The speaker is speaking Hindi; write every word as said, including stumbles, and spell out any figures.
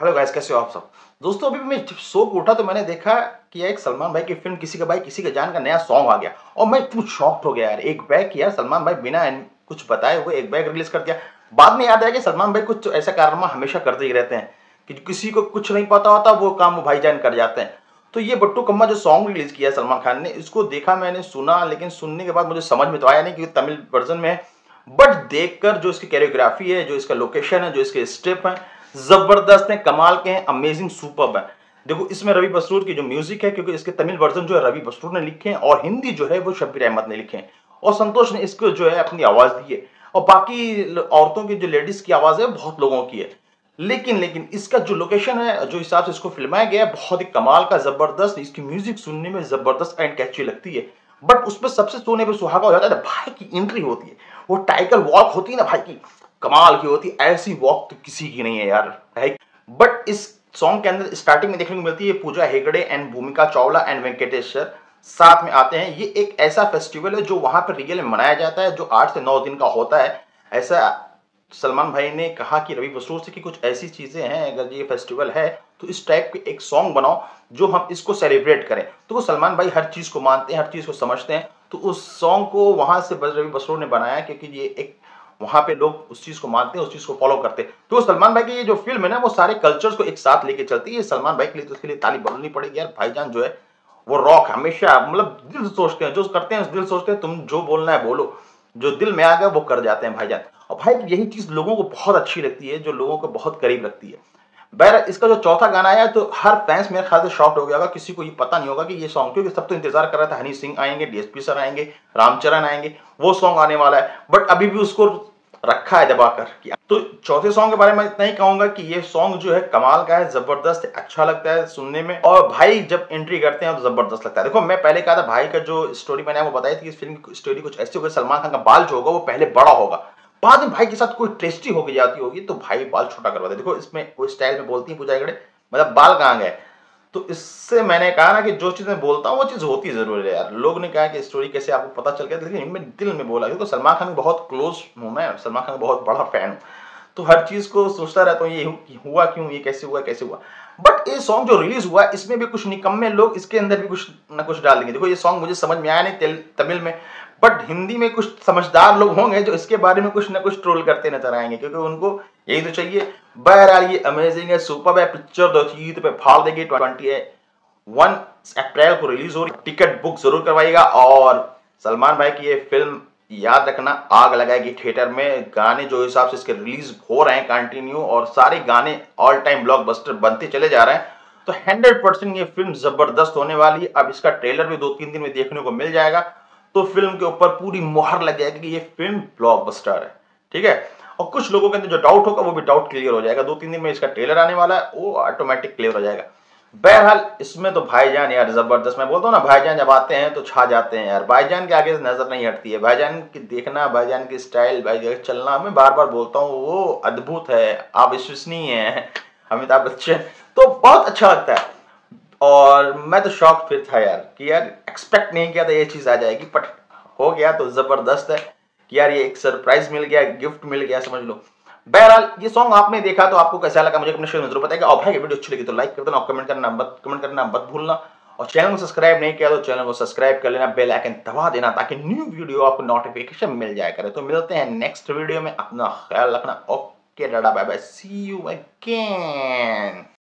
हेलो गाइस, कैसे हो आप सब दोस्तों। अभी मैं जब सो को उठा तो मैंने देखा कि एक सलमान भाई की फिल्म किसी का भाई किसी का जान का नया सॉन्ग आ गया और मैं इतना शॉक्ड हो गया यार। एक बैग यार सलमान भाई बिना कुछ बताए हुए एक बैग रिलीज कर दिया। बाद में याद आया कि सलमान भाई कुछ ऐसा कारनामा हमेशा करते ही रहते हैं कि किसी को कुछ नहीं पता होता वो काम वो भाईजान कर जाते हैं। तो ये बट्टूकम्मा जो सॉन्ग रिलीज किया सलमान खान ने, इसको देखा मैंने, सुना, लेकिन सुनने के बाद मुझे समझ में तो आया नहीं कि तमिल वर्जन में है, बट देखकर जो इसकी कोरियोग्राफी है, जो इसका लोकेशन है, जो इसके स्टेप हैं, जबरदस्त हैं, कमाल के हैं, अमेजिंग सुपर्ब है। देखो इसमें रवि बसरूर की जो म्यूजिक है, क्योंकि इसके तमिल वर्जन जो है रवि बसरूर ने लिखे हैं और हिंदी जो है वो शब्बीर अहमद ने लिखे हैं और संतोष ने इसको जो है अपनी आवाज दी है और बाकी औरतों की जो लेडीज की आवाज है बहुत लोगों की है। लेकिन लेकिन इसका जो लोकेशन है, जो हिसाब से इसको फिल्माया गया है, बहुत ही कमाल का, जबरदस्त। इसकी म्यूजिक सुनने में जबरदस्त एंड कैची लगती है, बट उसमें सबसे सोने पे सुहागा हो जाता है भाई की एंट्री होती है, वो टाइगर वॉक होती है ना भाई की, कमाल की होती है। ऐसी वॉक तो किसी की नहीं है यार भाई। बट इस सॉन्ग के अंदर स्टार्टिंग में देखने को मिलती है पूजा हेगड़े एंड भूमिका चावला एंड वेंकटेश सर साथ में आते हैं। ये एक ऐसा फेस्टिवल है जो वहां पर रियल में मनाया जाता है, जो आठ से नौ दिन का होता है। ऐसा सलमान भाई ने कहा कि रवि बसरूर से कि कुछ ऐसी चीजें हैं, अगर ये फेस्टिवल है तो इस टाइप के एक सॉन्ग बनाओ जो हम इसको सेलिब्रेट करें। तो वो सलमान भाई हर चीज को मानते हैं, हर चीज को समझते हैं, तो उस सॉन्ग को वहां से रवि बसरूर ने बनाया क्योंकि ये एक वहां पे लोग उस चीज को मानते हैं, उस चीज को फॉलो करते हैं। तो सलमान भाई की ये जो फिल्म है ना, वो सारे कल्चर्स को एक साथ लेके चलती है। सलमान भाई के लिए तो उसके लिए ताली बजानी पड़ेगी यार। भाईजान जो है वो रॉक, हमेशा मतलब दिल सोचते हैं, जो करते हैं दिल सोचते हैं, तुम जो बोलना है बोलो, जो दिल में आ गया वो कर जाते हैं भाईजान। और भाई यही चीज लोगों को बहुत अच्छी लगती है, जो लोगों को बहुत करीब लगती है। बहर इसका जो चौथा गाना आया तो हर फैंस मेरे ख्याल से शॉक्ड हो गया होगा, किसी को ये पता नहीं होगा कि ये सॉन्ग, क्योंकि सब तो इंतजार कर रहा था हनी सिंह आएंगे, डी एस पी सर आएंगे, राम चरण आएंगे, वो सॉन्ग आने वाला है, बट अभी भी उसको रखा है दबाकर। तो चौथे सॉन्ग के बारे में इतना ही कहूंगा कि ये सॉन्ग जो है कमाल का है, जबरदस्त, अच्छा लगता है सुनने में। और भाई जब एंट्री करते हैं तो जबरदस्त लगता है। देखो मैं पहले कहा था भाई का जो स्टोरी मैंने आपको बताई थी, इस फिल्म की स्टोरी कुछ ऐसी होगी, सलमान खान का बाल जो होगा वो पहले बड़ा होगा, बाद में भाई के साथ कोई ट्रेस्टी हो गई जाती होगी तो भाई बाल छोटा करवाते। देखो इसमें वो स्टाइल में बोलती है पूजा हेगड़े, मतलब बाल कहाँ गए। तो इससे मैंने कहा ना कि जो चीज़ मैं बोलता हूँ वो चीज़ होती जरूर है यार। लोग ने कहा कि स्टोरी कैसे आपको पता चल गया, लेकिन इनमें दिल में बोला क्योंकि तो सलमान खान बहुत क्लोज हूँ मैं, सलमान खान बहुत बड़ा फैन हूँ, तो हर चीज़ को सोचता रहता हूँ ये कि हुआ क्यों, ये कैसे हुआ कैसे हुआ। बट ये सॉन्ग जो रिलीज हुआ इसमें भी कुछ निकम्मे लोग इसके अंदर भी कुछ ना कुछ डाल देंगे। देखो ये सॉन्ग मुझे समझ में आया नहीं तमिल में, बट हिंदी में कुछ समझदार लोग होंगे जो इसके बारे में कुछ ना कुछ ट्रोल करते नजर आएंगे क्योंकि उनको यही तो चाहिए। बहरहाल ये अमेजिंग है, सुपर है, पिक्चर दो चीज पे फाड़ देगी। इक्कीस अप्रैल को रिलीज हो रही, टिकट बुक जरूर करवाइएगा। और सलमान भाई की ये फिल्म याद रखना आग लगाएगी थिएटर में। गाने जो हिसाब से इसके रिलीज हो रहे हैं कंटिन्यू, और सारे गाने ऑल टाइम ब्लॉकबस्टर बनते चले जा रहे हैं, तो हंड्रेड परसेंट ये फिल्म जबरदस्त होने वाली है। अब इसका ट्रेलर भी दो तीन दिन में देखने को मिल जाएगा, तो फिल्म के ऊपर पूरी मोहर लग जाएगी कि ये फिल्म ब्लॉकबस्टर है, ठीक है। और कुछ लोगों के अंदर जो डाउट होगा वो भी डाउट क्लियर हो जाएगा। दो तीन दिन में इसका ट्रेलर आने वाला है, वो ऑटोमेटिक क्लियर हो जाएगा। बहरहाल इसमें तो भाईजान यार जबरदस्त, मैं बोलता हूँ ना भाईजान जब आते हैं तो छा जाते हैं यार। भाईजान के आगे नजर नहीं हटती है, भाईजान की देखना, भाईजान की स्टाइल, भाईजान चलना, मैं बार बार बोलता हूँ वो अद्भुत है, अविश्वसनीय है। अमिताभ बच्चन तो बहुत अच्छा लगता है और मैं तो शॉक फिर था यार कि यार एक्सपेक्ट नहीं किया था ये चीज़ आ जाएगी, बट हो गया तो ज़बरदस्त है कि यार ये एक सरप्राइज मिल गया, गिफ्ट मिल गया, समझ लो। बहरहाल ये सॉन्ग आपने देखा तो आपको कैसा लगा मुझे अपने शेयर में जरूर बताएगा। और भाई वीडियो अच्छी लगी तो लाइक कर देना और कमेंट करना मत कमेंट करना मत भूलना। और चैनल को सब्सक्राइब नहीं किया तो चैनल को सब्सक्राइब कर लेना, बेल आइकन दबा देना ताकि न्यू वीडियो आपको नोटिफिकेशन मिल जाए करे। तो मिलते हैं नेक्स्ट वीडियो में, अपना ख्याल रखना। ओके, डाटा, bye bye, see you again.